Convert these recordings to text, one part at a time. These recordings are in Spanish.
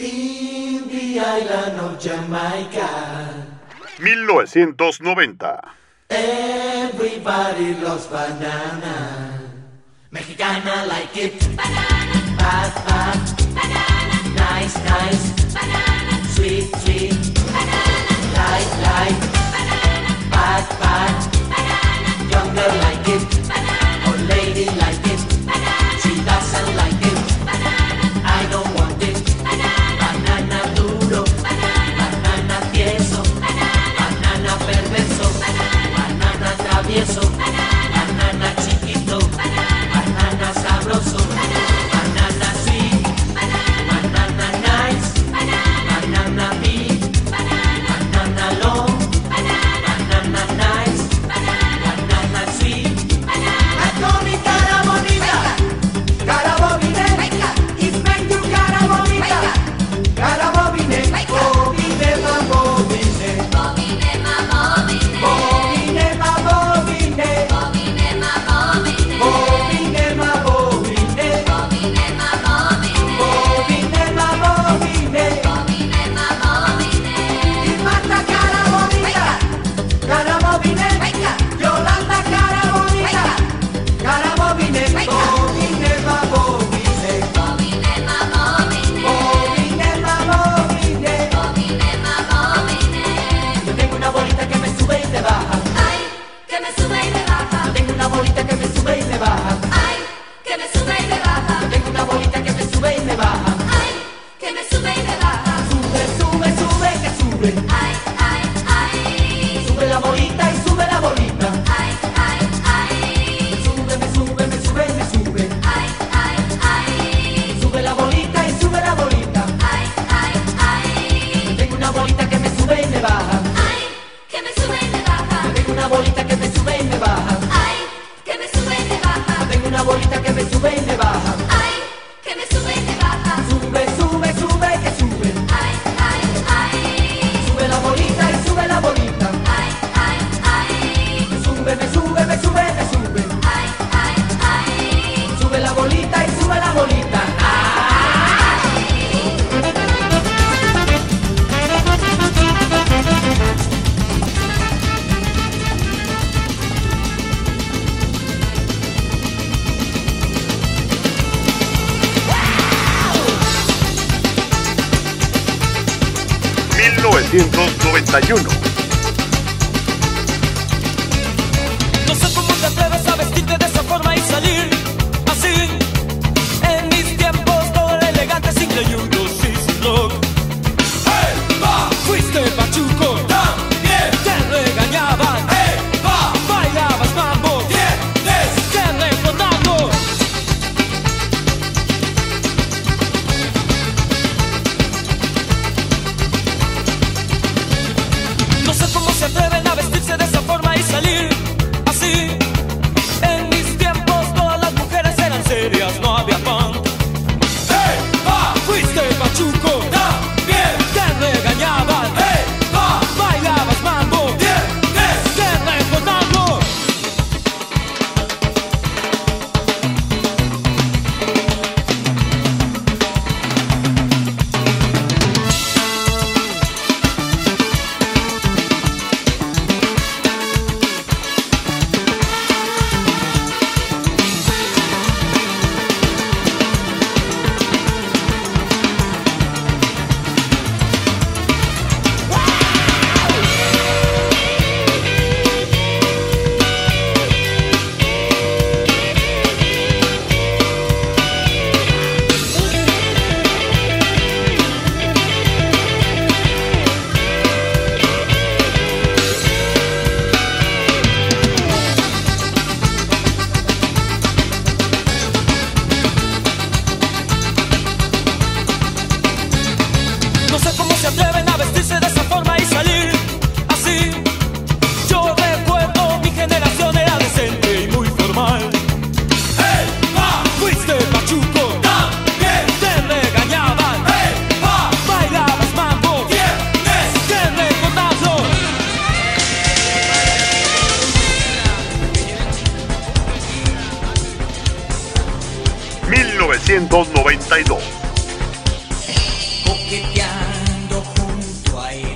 In the island of Jamaica. 1990. Everybody loves banana. Mexicana like it. Banana. Bad, bad. Banana. Nice, nice. Banana. Sweet, sweet. Banana. Light, light. Banana. Bad, bad. Banana. Young girl like it. Banana. Old lady like it. Banana. She doesn't like it. Banana. I don't want it. Banana. Banana duro. Banana. Banana tieso. Banana. Banana perverso. Banana. Banana travieso. Banana. Banana chiquito. Banana. Banana sabroso. Banana sweet. Banana nice. Banana big. Banana long. Banana nice. Banana sweet. Anthony Carabonita. Carabobine. It's meant to Carabonita. Carabobine. Bobine ma bobine. Bobine ma bobine. Bobine ma bobine. Bobine ma bobine. No sé cómo te atreves a vestirte de esa forma y salir así. En mis tiempos todo elegante sin creyudos, sin rock. ¡Hey, pa! Fuiste pachuco, también te regañaban. ¡Hey, pa! Bailabas mambo, tienes que recordarlo. No sé cómo se atreven a vestirse de esa forma y salir así. En mis tiempos todas las mujeres eran serias, no había pan. ¡Hey, pa! Fuiste pachuco, también te regañaban. ¡Hey, pa! Bailabas mambo, tienes que recordarlo. coqueteando junto a él.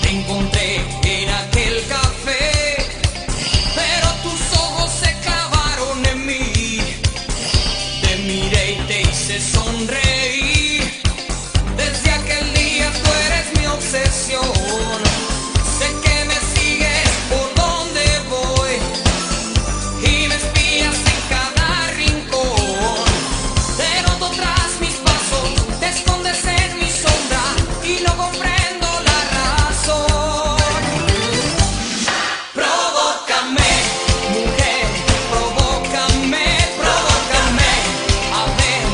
Te encontré en aquel café, pero tus ojos se clavaron en mí. Te miré y te hice sonreír. Desde aquel día tú eres mi obsesión. Sé que me sigues por donde voy y me espías en cada rincón. Te noto tras mis pasos, te escondes en mi sombra y no comprendo la razón. Provócame, mujer, provócame, provócame. A ver,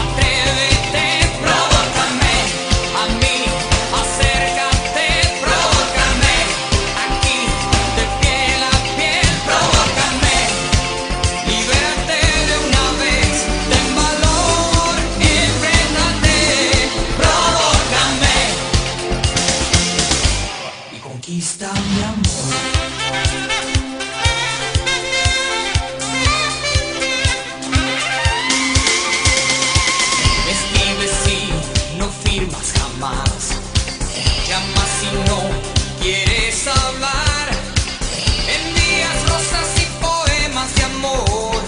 atrévete, provócame. A mí, acércate, provócame. Aquí, de piel a piel, provócame. Libérate de una vez, ten valor, enfréntate, provócame. Y conquista mi amor. Firmas jamás, llamas si no quieres hablar, envías rosas y poemas de amor,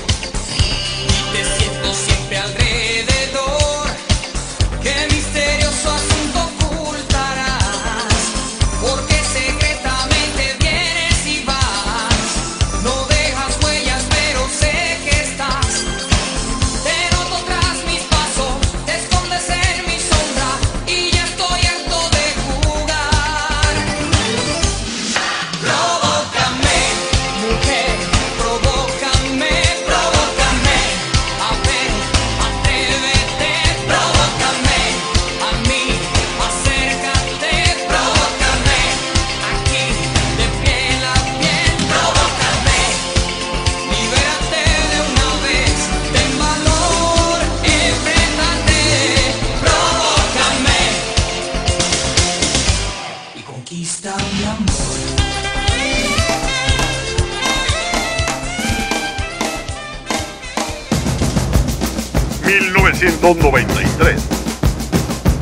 y te siento siempre alrededor. Qué misterioso asunto ocultarás, porque secretamente vienes y vas, no dejas huellas, pero sé que estás. Te noto tras mis pasos, te escondes en conquista mi amor. 1993.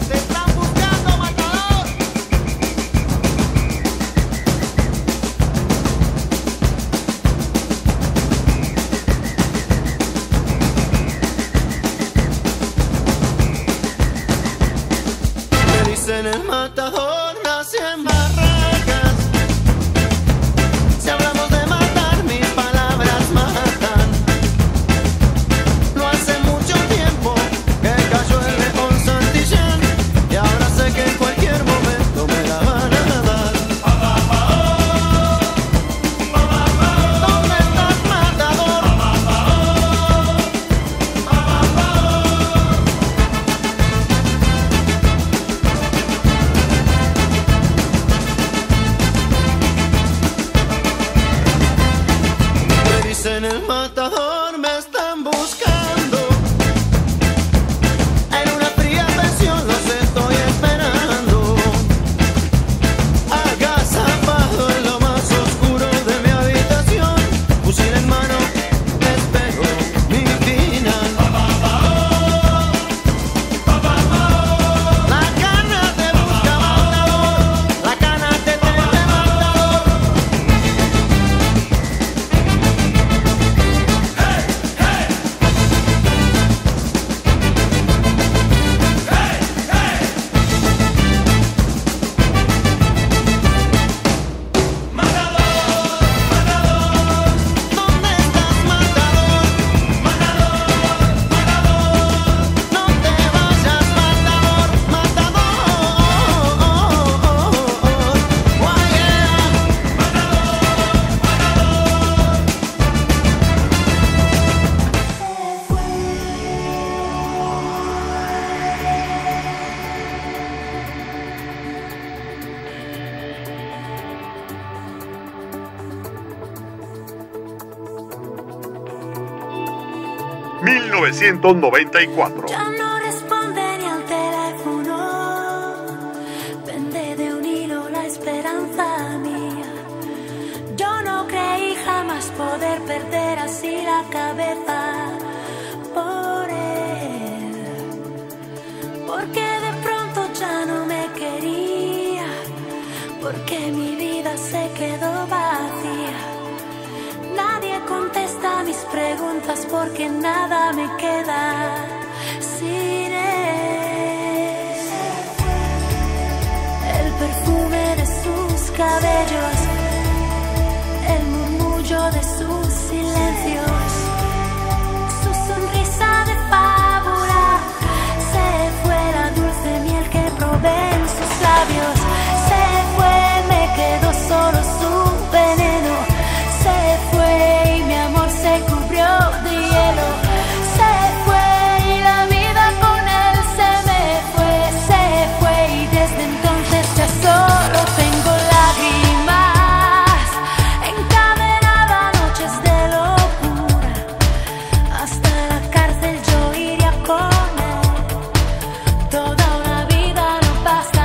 ¡Te están buscando, matador! Me dicen el matador. En el matador me están buscando, en una fría pensión los estoy esperando, agazapado en lo más oscuro de mi habitación, fusil en mano, espero mi final. La cana te busca matador, la cana te tiene matador. Ya no responde ni al teléfono, pende de un hilo la esperanza mía. Yo no creí jamás poder perder así la cabeza por él, porque de porque mi vida se quedó vacía. Nadie contesta mis preguntas porque nada me queda sin él. El perfume de sus cabellos, el murmullo de sus silencios, su sonrisa de fábula, se fue la dulce miel que probé en sus labios. Quedó solo su veneno, se fue y mi amor se cubrió de hielo. Se fue y la vida con él se fue y desde entonces ya solo tengo lágrimas encadenadas, noches de locura. Hasta la cárcel yo iría con él, toda una vida no basta.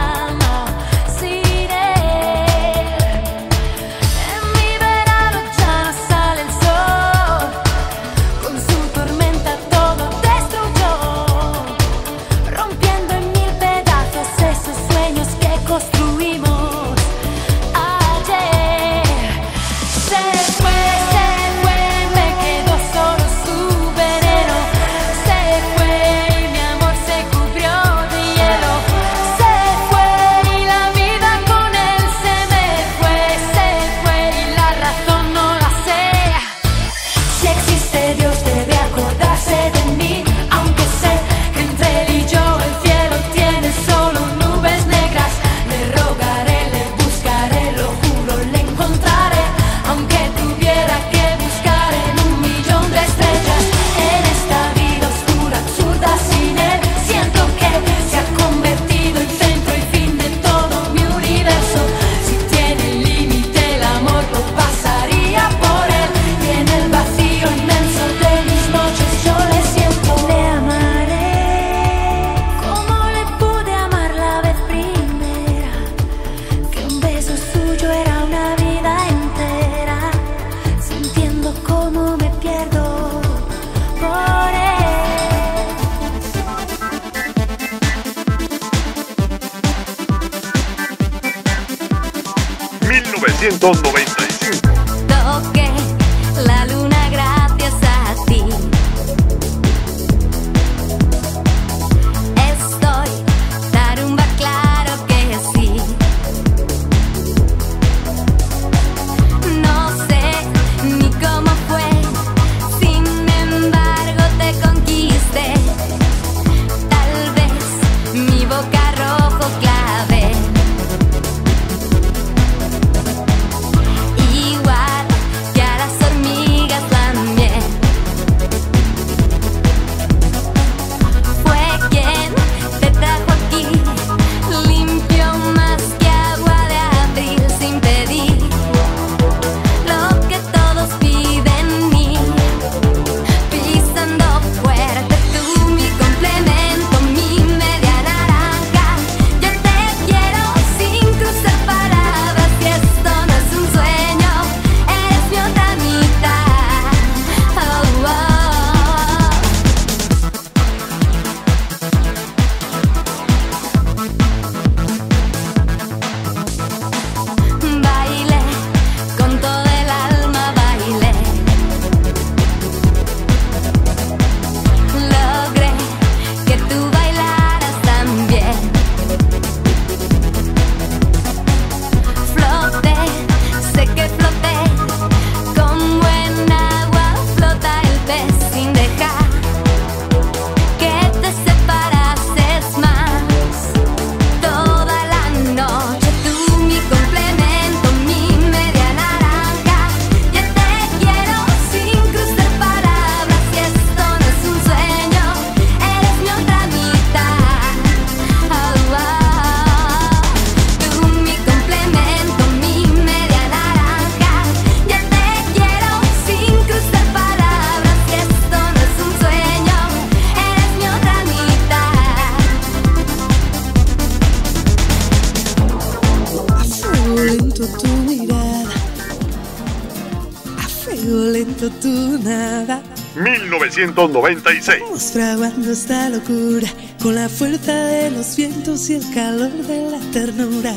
Tu nada. 1996. Vamos fraguando esta locura con la fuerza de los vientos y el calor de la ternura.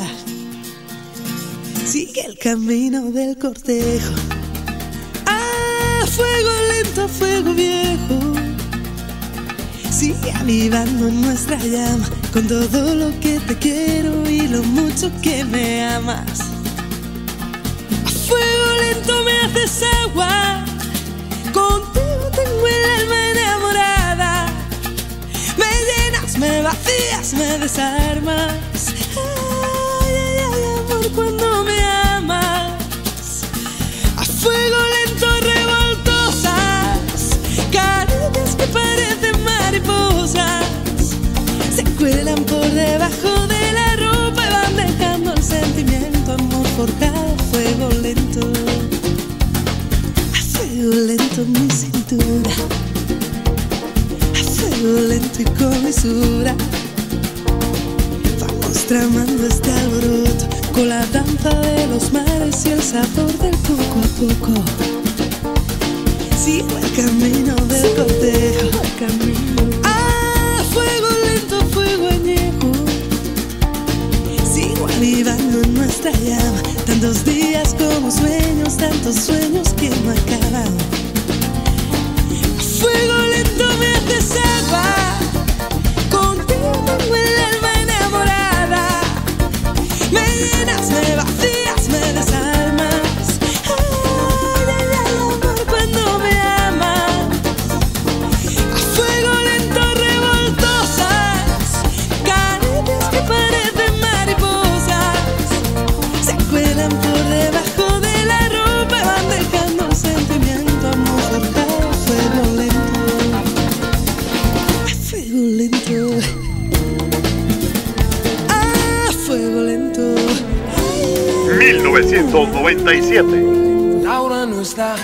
Sigue el camino del cortejo. ¡Ah, fuego lento, fuego viejo! Sigue avivando nuestra llama con todo lo que te quiero y lo mucho que me amas. A fuego lento me haces agua, contigo tengo el alma enamorada. Me llenas, me vacías, me desarmas. Cuando me amas, a fuego lento revoltosas, cariñas que parecen mariposas, se cuelan por debajo de la ropa y van dejando el sentimiento. Amor forjado, fuego lento. A fuego lento mi cintura, a fuego lento y con mesura, vamos tramando este alboroto con la danza de los mares y el sabor del poco a poco. Sigo el camino del cortejo. Ah, fuego lento, fuego añejo. Sigo avivando en nuestra llama, tantos días como sueños, tantos sueños que no acaban. Fuego lento me haces agua, contigo tengo el alma enamorada. Me llenas, me vacías, me desarmas. Ay, ay, ay, amor, cuando me amas. A fuego lento revoltosas, caricias que parecen mariposas, se cuelan por debajo de la ropa y van dejando el sentimiento. Amor forjado, fuego lento. A fuego lento. Fuego lento. 1997. Laura no está,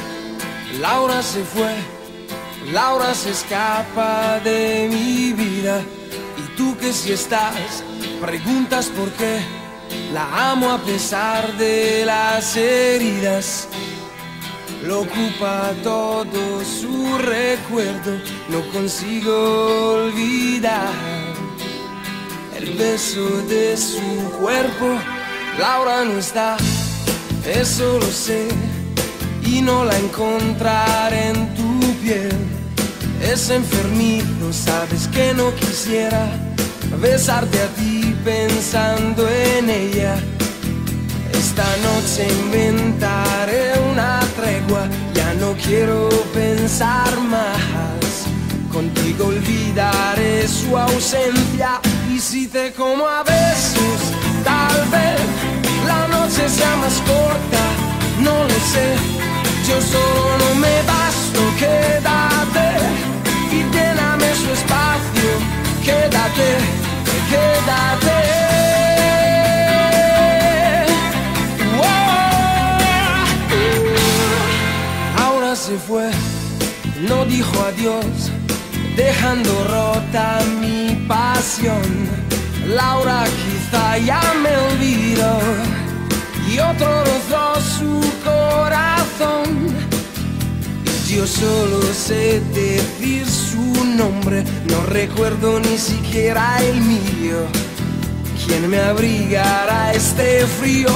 Laura se fue, Laura se escapa de mi vida. Y tú que si estás, preguntas por qué. La amo a pesar de las heridas. Lo ocupa todo su recuerdo, no consigo olvidar el beso de su cuerpo. Laura no está, eso lo sé, y no la encontraré en tu piel. Es enfermizo, sabes que no quisiera besarte a ti pensando en ella. Esta noche inventaré una tregua, ya no quiero pensar más. Contigo olvidaré su ausencia. Y si te como a besos, tal vez la noche sea más corta, no lo sé. Yo solo no me basto, quédate y lléname su espacio, quédate, quédate. Ahora se fue, no dijo adiós, dejando rota mi pasión. Laura quizá ya me olvidó y otro rozó su corazón. Yo solo sé decir su nombre, no recuerdo ni siquiera el mío. ¿Quién me abrigará este frío?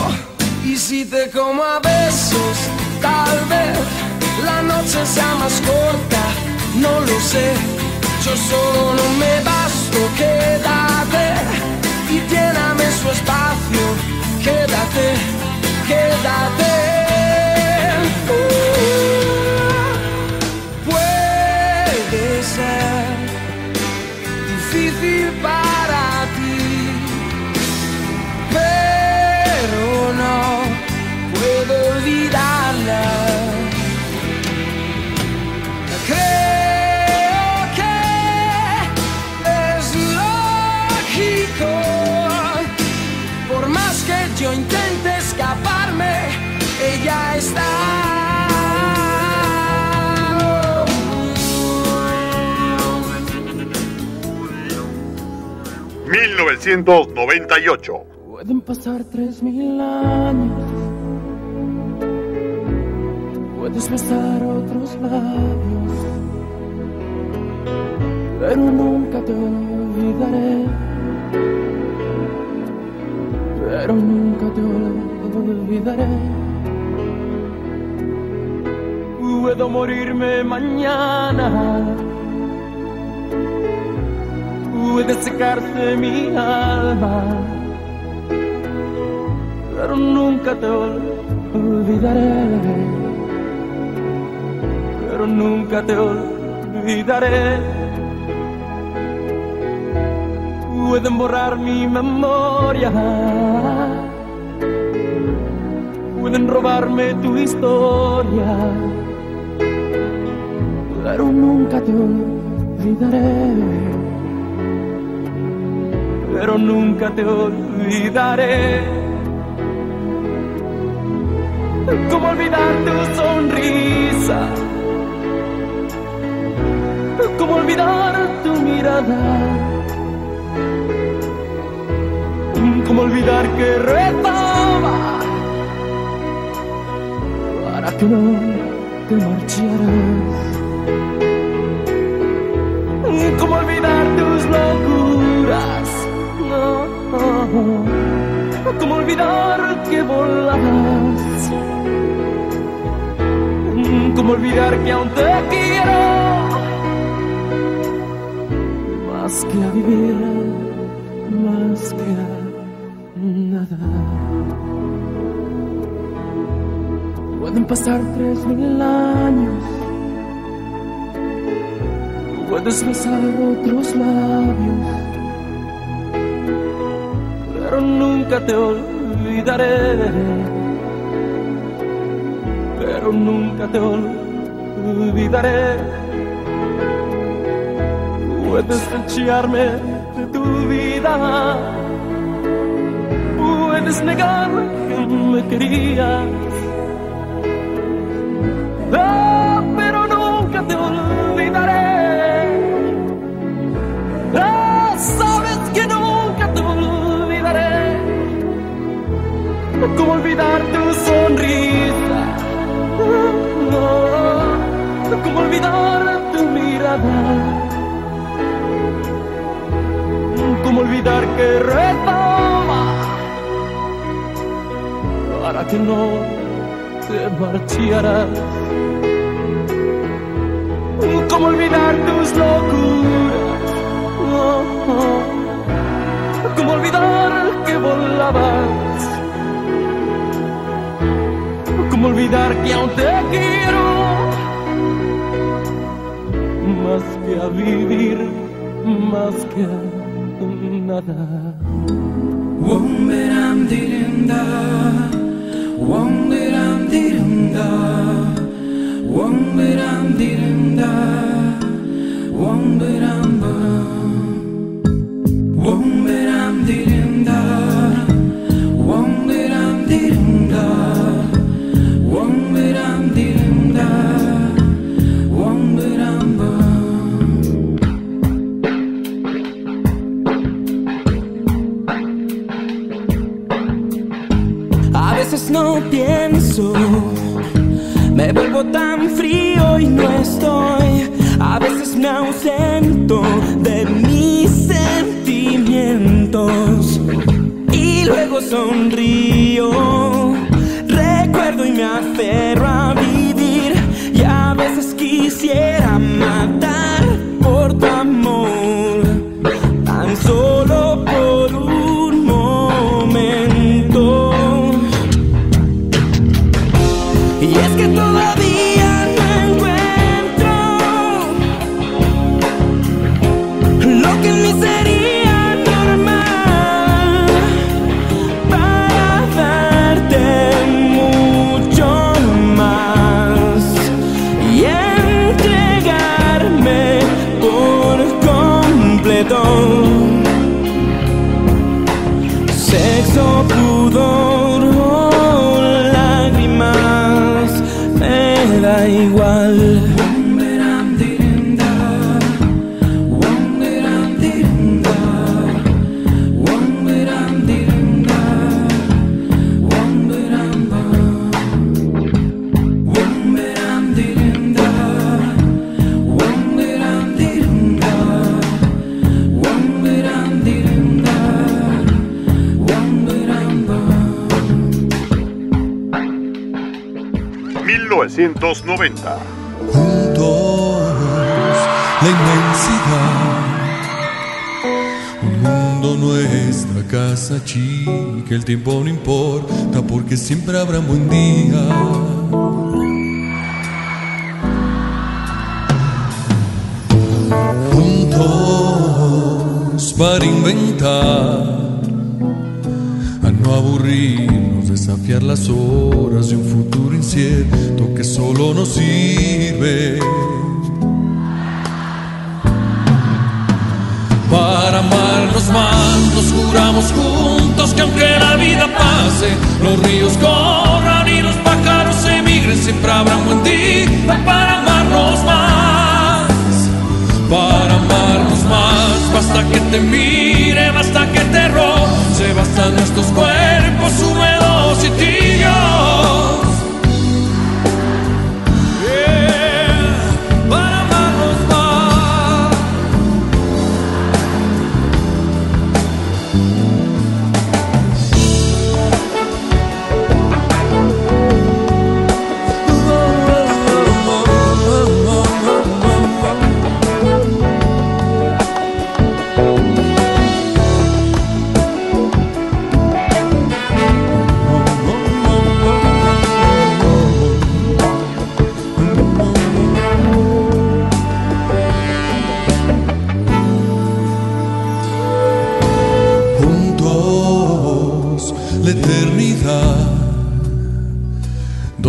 Y si te como a besos, tal vez la noche sea más corta, no lo sé. Yo solo no me basto, quédate y lléname su espacio, quédate, quédate. Puede ser difícil para ti, pero no puedo olvidarla. Yo intenté escaparme, ella está. Oh. 1998. Pueden pasar 3000 años, puedes besar otros labios, pero nunca te olvidaré. Pero nunca te olvidaré. olvidaré. Puedo morirme mañana, puede secarse mi alma, pero nunca te olvidaré, pero nunca te olvidaré. Pueden borrar mi memoria, pueden robarme tu historia, pero nunca te olvidaré, pero nunca te olvidaré. ¿Cómo olvidar tu sonrisa? ¿Cómo olvidar tu mirada? ¿Cómo olvidar que rezaba para que no te marcharas? ¿Cómo olvidar tus locuras? ¿Cómo olvidar que volabas? ¿Cómo olvidar que aún te quiero? Más que a vivir, más que a nada. Pueden pasar 3000 años, puedes besar otros labios, pero nunca te olvidaré, pero nunca te olvidaré. Puedes echarme de tu vida, puedes negar que me querías, pero nunca te olvidaré. Sabes que nunca te olvidaré. ¿Cómo olvidar tu sonrisa? No, ¿cómo olvidar tu mirada? ¿Cómo olvidar que rezaba para que no te marcharas? ¿Cómo olvidar tus locuras? No, ¿cómo olvidar que volabas? ¿Cómo olvidar que aún te quiero? Más que a vivir, más que a nada. Wonderam-dirinda, wonderam-dirinda, wonderam-dirinda, wonderam-ba. Wonderam-dirinda, wonderam-dirinda. A veces no pienso, me vuelvo tan frío y no estoy. A veces me ausento de mis sentimientos y luego sonrío. Recuerdo y me aferro a vivir, y a veces quisiera matar por tu amor, tan solo por un momento. Y es que todavía no encuentro lo que en mí sería. Entregarme. 1990. Juntos, la inmensidad. Un mundo, nuestra casa chica. El tiempo no importa porque siempre habrá un buen día. Para inventar, a no aburrirnos, desafiar las horas de un futuro incierto que solo nos sirve para amarnos más. Nos juramos juntos que aunque la vida pase, los ríos corran y los pájaros emigren, siempre habrá un buen día para amarnos más, para amarnos más. Basta que te mire, basta que te roce, bastan nuestros cuerpos húmedos y tibios, para amarnos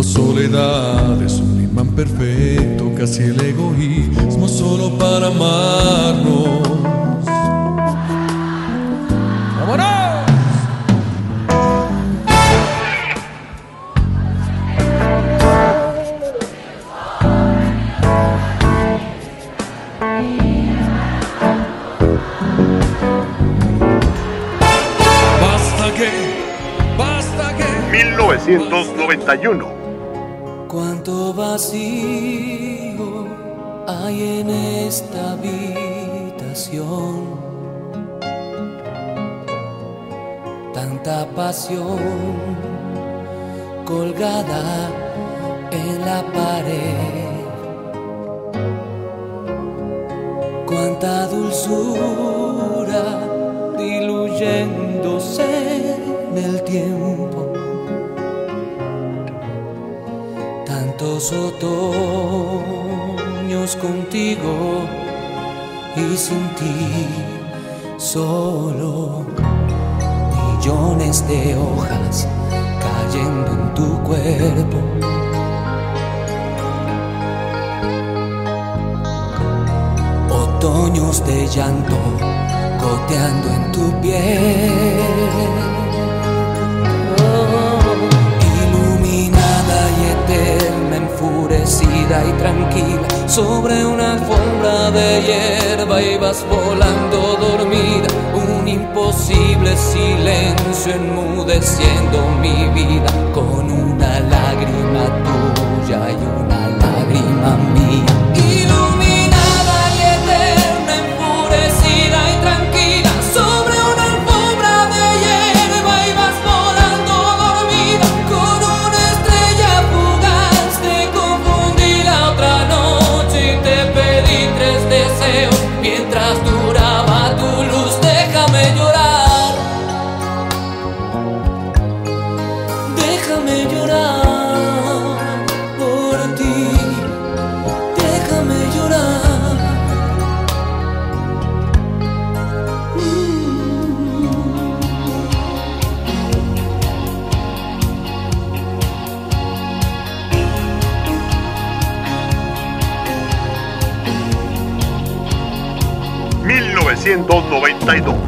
soledades, un imán perfecto, casi el egoísmo, solo para amarnos. ¡Vámonos! Basta que 1991. Cuánto vacío hay en esta habitación, tanta pasión colgada en la pared, cuánta dulzura diluyéndose en el tiempo. Tantos otoños contigo y sin ti solo, millones de hojas cayendo en tu cuerpo. Otoños de llanto goteando en tu piel. Enfurecida y tranquila sobre una alfombra de hierba, y vas volando dormida, un imposible silencio enmudeciendo mi vida, con una lágrima tuya y una lágrima mía. Iluminada y eterna, enfurecida y tranquila sobre una alfombra de hierba, y vas volando dormida, con una estrella fugaz. Mientras duraba tu luz, déjame llorar, déjame llorar por ti, déjame llorar.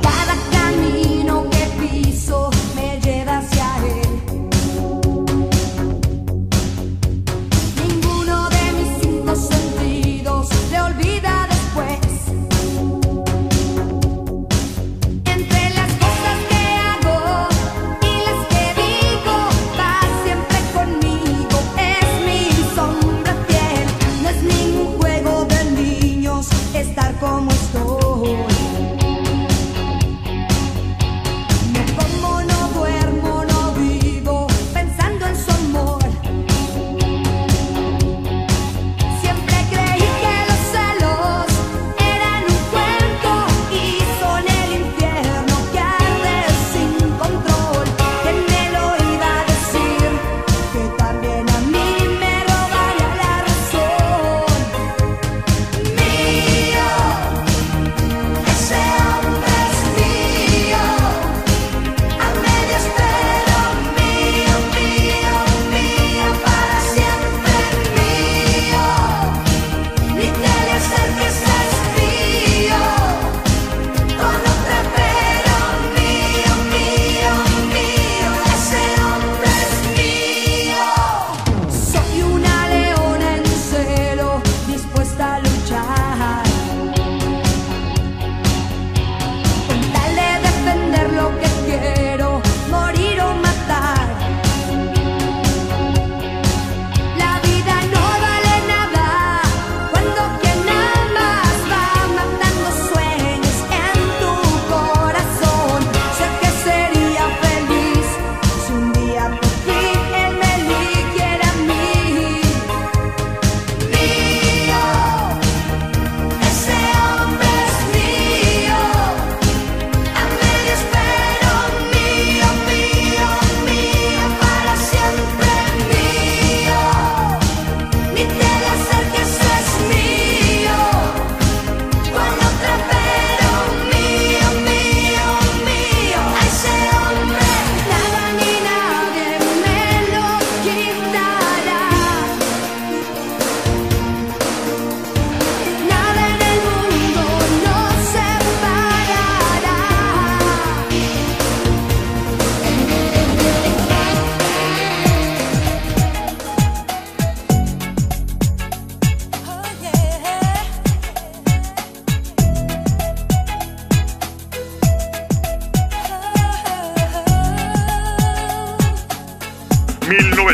Cada camino que piso me lleva hacia él. Ninguno de mis cinco sentidos le olvida después. Entre las cosas que hago y las que digo, va siempre conmigo, es mi sombra fiel. No es ningún juego de niños estar como estoy.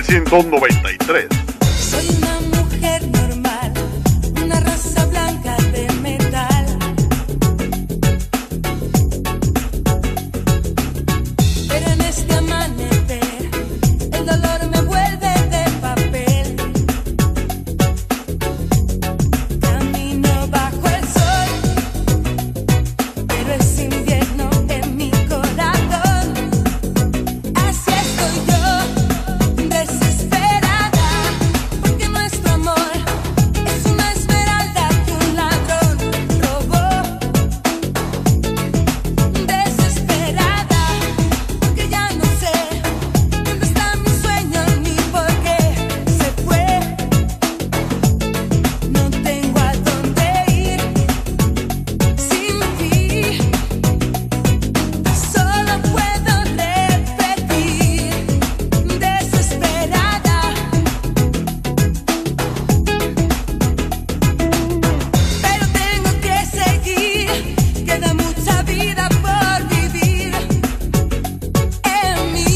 1993. Soy una mujer normal, una raza blanca de metal. Pero en este amanecer, el dolor me vuelve de papel. Camino bajo el sol, pero es invierno en mi corazón. Así estoy yo, desesperada, porque nuestro amor es una esmeralda que un ladrón robó. Desesperada, porque ya no sé dónde está mi sueño ni por qué se fue. No tengo a dónde ir sin ti. Solo puedo repetir, desesperada, pero tengo que seguir. Queda mucha vida por vivir en mí. Oh, oh, oh. Y de pronto llegará un amor que no se marchará. Jamás seré feliz con él. Y a su mirada yo me perderé y no estaré desesperada,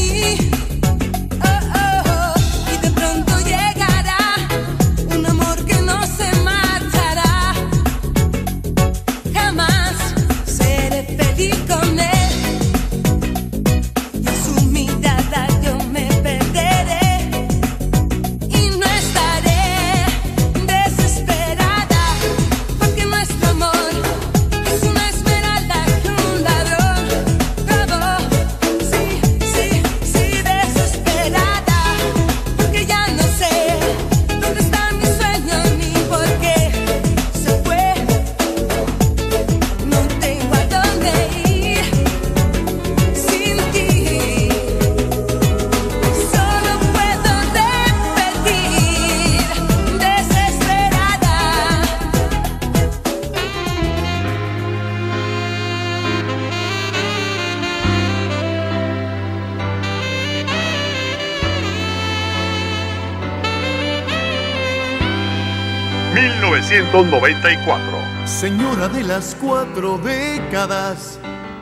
porque nuestro amor es una esmeralda que un ladrón robó. Sí, sí, sí, desesperada, porque ya no sé dónde está mi sueño ni por qué se fue. No tengo a dónde ir sin ti. Solo puedo repetir, desesperada.1994. Señora de las 4 décadas y pisadas de fuego al andar. Su figura ya no es la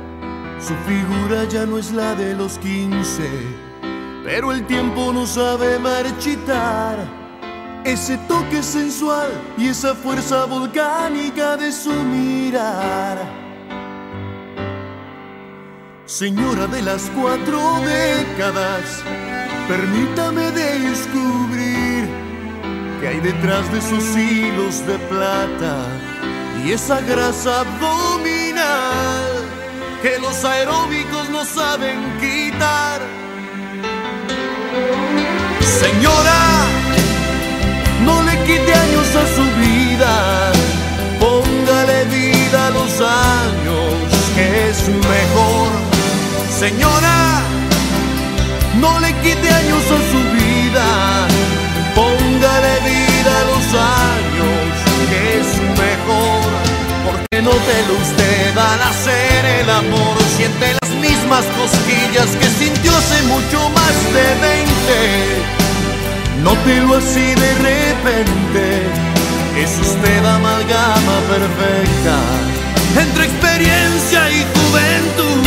de los 15, pero el tiempo no sabe marchitar. Ese toque sensual y esa fuerza volcánica de su mirar. Señora de las 4 décadas, permítame descubrir qué hay detrás de esos hilos de plata y esa grasa abdominal que los aeróbicos no saben quitar. Señora, no le quite años a su vida, póngale vida a los años, que es mejor. Señora, no le quite años a su vida, póngale vida a los años, que es mejor. Porque no te lo usted al hacer el amor, siente las mismas cosquillas que sintió hace mucho más de 20. No te lo así de repente, es usted amalgama perfecta entre experiencia y juventud.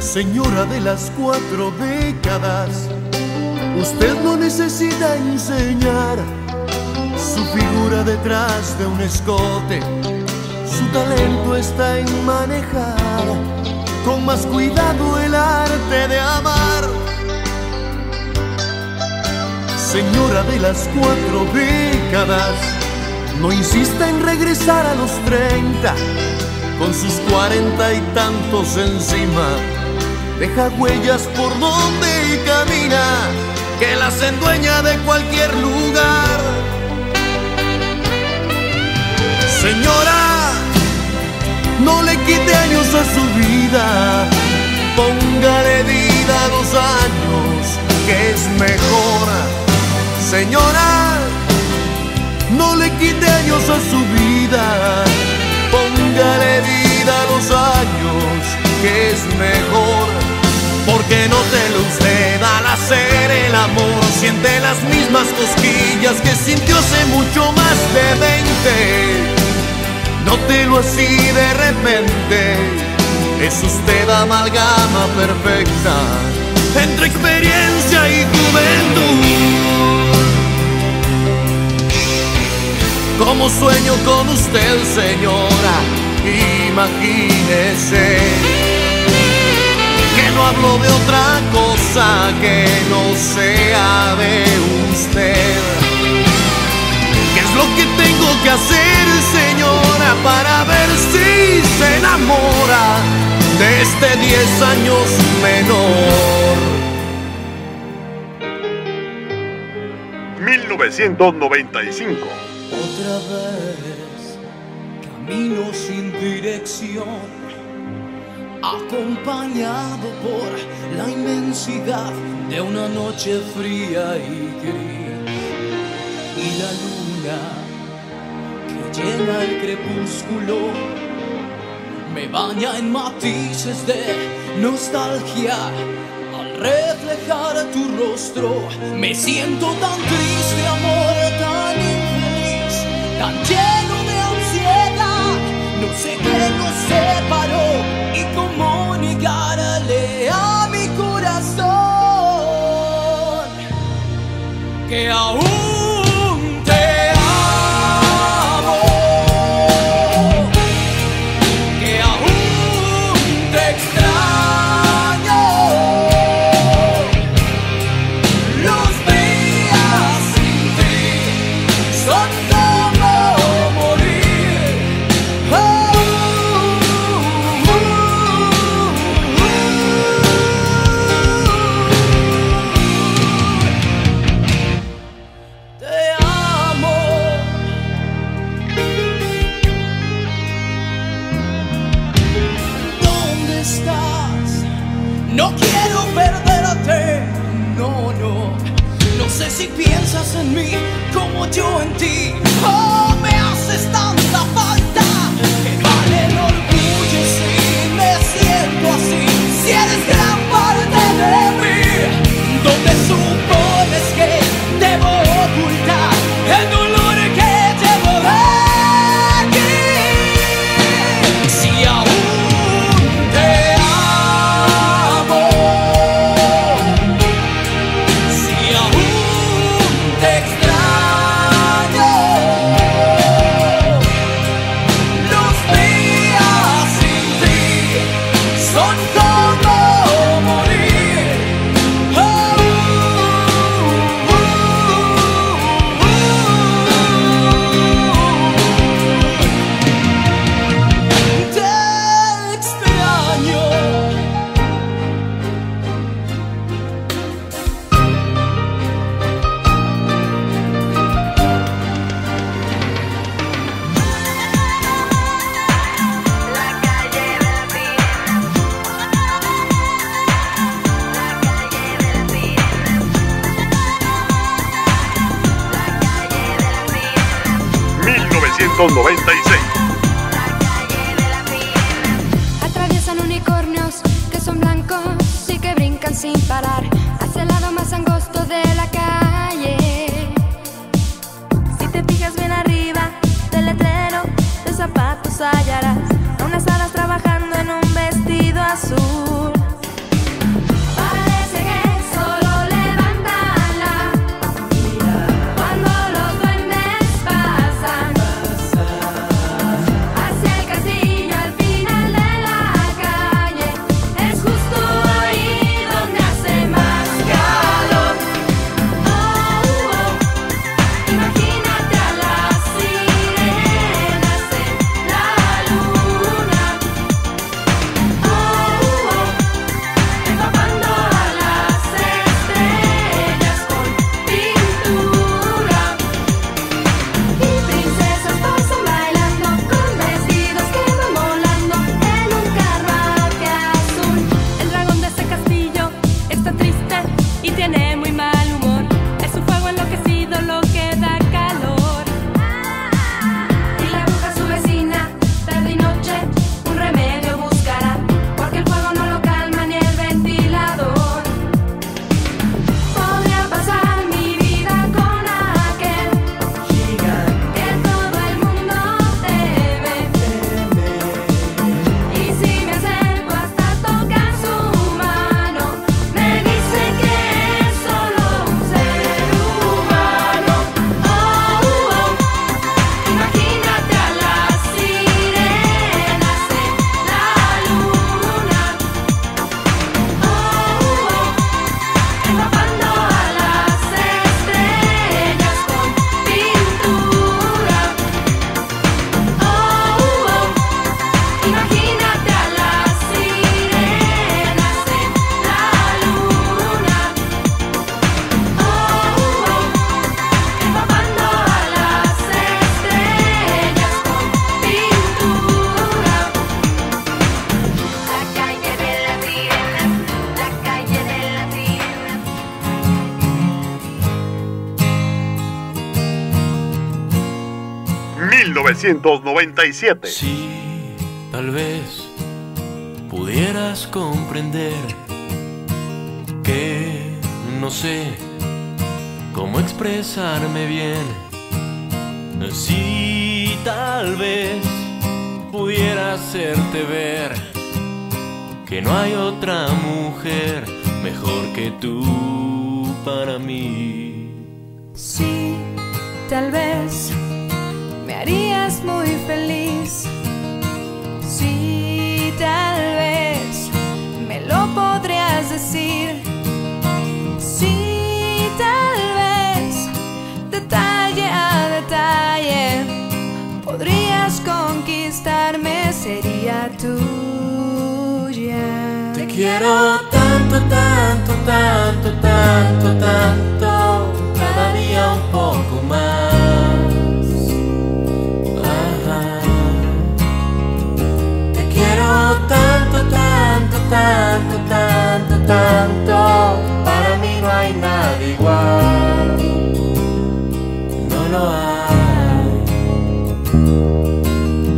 Señora de las 4 décadas, usted no necesita enseñar su figura detrás de un escote. Su talento está en manejar con más cuidado el arte de amar. Señora de las 4 décadas, no insista en regresar a los 30 con sus 40 y tantos encima. Deja huellas por donde camina, que las endueña de cualquier lugar. Señora, no le quite años a su vida, póngale vida a los años, que es mejor. Señora, no le quite años a su vida, póngale vida a los años, que es mejor. Porque no te lo usted al hacer el amor, siente las mismas cosquillas que sintió hace mucho más de 20. Nótelo así de repente, es usted amalgama perfecta entre experiencia y juventud. Como sueño con usted, señora, imagínese que no hablo de otra cosa que no sea de usted. ¿Qué es lo que tengo que hacer, señora, para ver si se enamora de este 10 años menor? 1995. Otra vez camino sin dirección, acompañado por la inmensidad de una noche fría y gris, y la luna que llena el crepúsculo me baña en matices de nostalgia. Al reflejar tu rostro me siento tan triste, amor, tan infeliz, tan lleno de ansiedad. No sé qué nos separó y cómo negarle a mi corazón que aún te amo, que aún te extraño. Los días sin ti son como morir. Oh, no quiero perderte, no, no. No sé si piensas en mí como yo en ti. Oh, me haces tanta falta que vale el orgullo si me siento así. Si eres gran parte de mí, ¿dónde supones que debo ocultar el dolor que llevo aquí? Si aún atraviesan unicornios que son blancos y que brincan sin parar hacia el lado más angosto de la calle. Si te fijas bien arriba del letrero de zapatos hallarás a unas hadas trabajando en un vestido azul. 1997. Sí, tal vez pudieras comprender que no sé cómo expresarme bien. Sí, tal vez pudiera hacerte ver que no hay otra mujer mejor que tú para mí. Sí, tal vez me harías muy feliz. Sí, tal vez me lo podrías decir. Sí, tal vez detalle a detalle podrías conquistarme, sería tuya. Te quiero tanto, tanto, tanto, tanto, tanto, cada día un poco más. Tanto, tanto, tanto, para mí no hay nada igual, no lo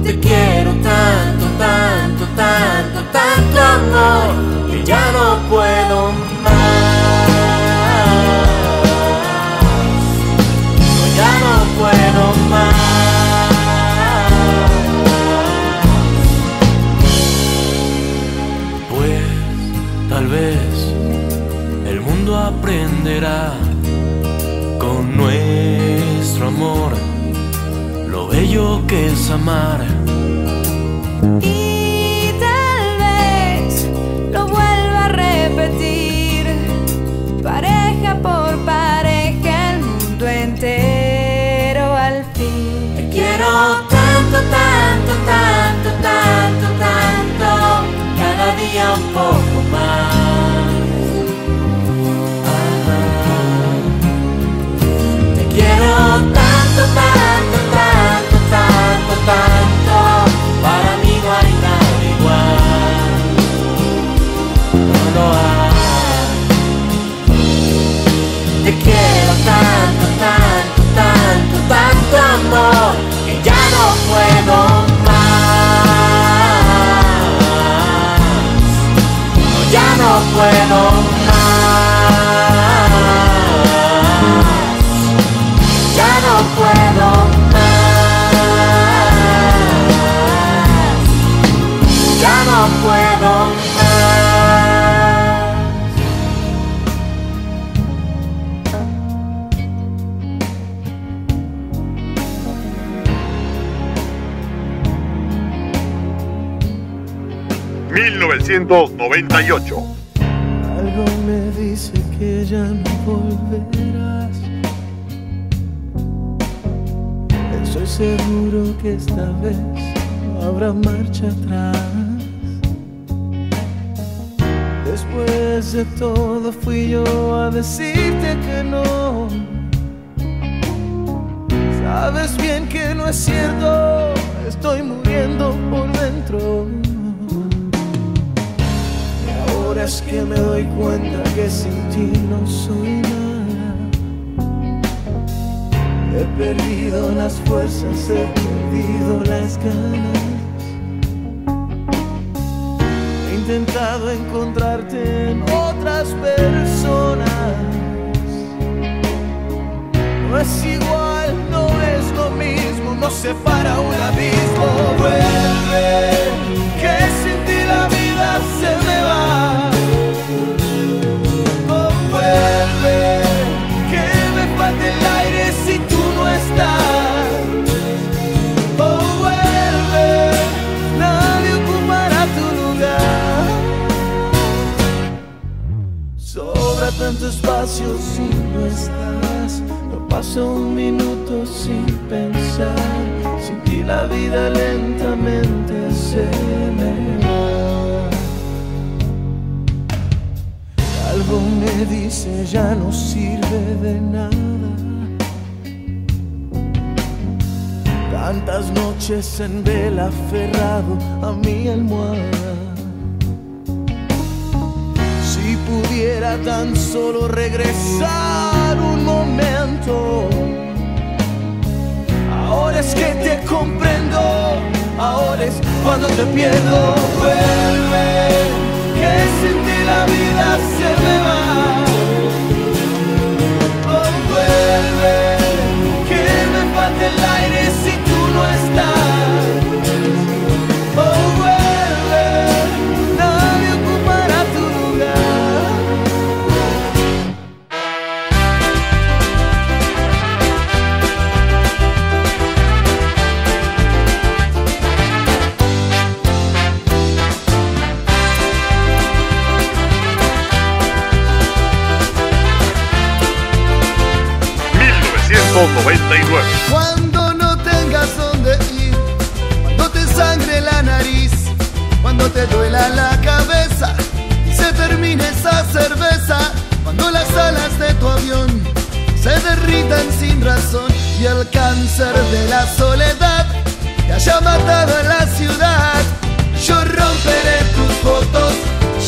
hay. Te quiero tanto, tanto, tanto, tanto amor, que ya no puedo más. No, ya no puedo más. Tal vez el mundo aprenderá con nuestro amor lo bello que es amar. Y tal vez lo vuelva a repetir, pareja por pareja, el mundo entero al fin. Te quiero tanto, tanto, tanto, tanto, tanto, cada día un poco. Te quiero tanto, tanto, tanto, tanto amor, que ya no puedo más. No, ya no puedo más. Ya no puedo más. Ya no puedo más. ...1998. Algo me dice que ya no volverás. Estoy seguro que esta vez no habrá marcha atrás. Después de todo fui yo a decirte que no. Sabes bien que no es cierto, estoy muriendo por dentro. Ahora es que me doy cuenta que sin ti no soy nada. He perdido las fuerzas, he perdido las ganas. He intentado encontrarte en otras personas. No es igual, no es lo mismo, nos separa un abismo. Vuelve, que sin ti la vida se me va. Vuelve, que me falta el aire si tú no estás. Oh, vuelve, nadie ocupará tu lugar. Sobra tanto espacio si no estás. No paso un minuto sin pensar. Sin ti la vida lentamente se me va. Algo me dice ya no sirve de nada. Tantas noches en vela aferrado a mi almohada. Si pudiera tan solo regresar un momento ahora es que te comprendo, ahora es cuando te pierdo. Vuelve, que sin ti la vida se me va. El aire si tú no estás, oh vuelve, nadie ocupará tu lugar. 1999. Cuando te duela la cabeza y se termine esa cerveza, cuando las alas de tu avión se derritan sin razón y el cáncer de la soledad te haya matado en la ciudad, yo romperé tus fotos,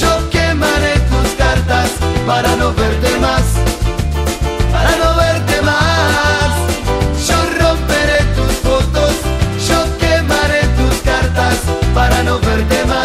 yo quemaré tus cartas para no verte más, para no verte más. Yo romperé tus fotos, yo quemaré tus cartas para no verte más.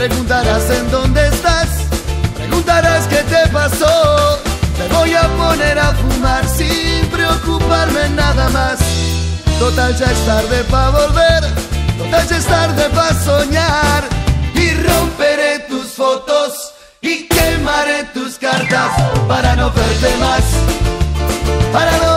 Preguntarás en dónde estás, preguntarás qué te pasó. Me voy a poner a fumar sin preocuparme nada más. Total ya es tarde pa' volver, total ya es tarde pa' soñar. Y romperé tus fotos y quemaré tus cartas para no verte más, para no